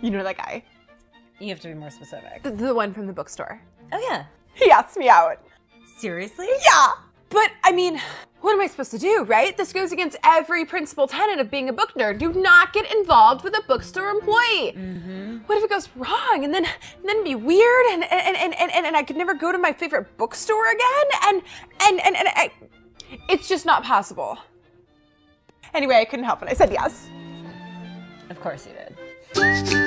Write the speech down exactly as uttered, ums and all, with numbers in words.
You know that guy. You have to be more specific. The, the one from the bookstore. Oh, yeah. He asked me out. Seriously? Yeah. But, I mean, what am I supposed to do, right? This goes against every principal tenet of being a book nerd. Do not get involved with a bookstore employee. Mm-hmm. What if it goes wrong? And then and then it'd be weird, and and, and, and and I could never go to my favorite bookstore again? And, and, and, and I, it's just not possible. Anyway, I couldn't help it. I said yes. Of course you did.